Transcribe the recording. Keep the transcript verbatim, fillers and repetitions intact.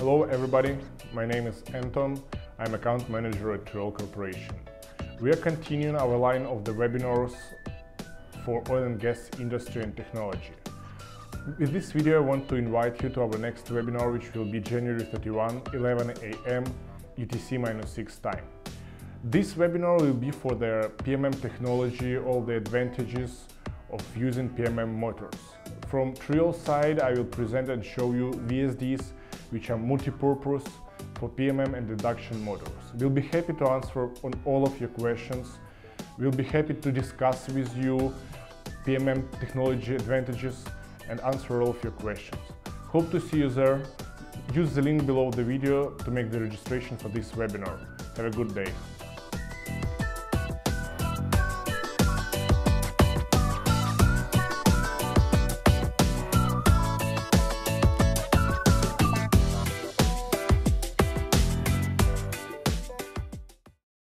Hello everybody, my name is Anton, I'm account manager at Tyrrell Corporation. We are continuing our line of the webinars for oil and gas industry and technology. With this video I want to invite you to our next webinar, which will be January thirty-first, eleven A M U T C minus six time. This webinar will be for the P M M technology, all the advantages of using P M M motors. From Tyrrell side I will present and show you V S Ds, which are multi-purpose for P M M and induction motors. We'll be happy to answer on all of your questions. We'll be happy to discuss with you P M M technology advantages and answer all of your questions. Hope to see you there. Use the link below the video to make the registration for this webinar. Have a good day.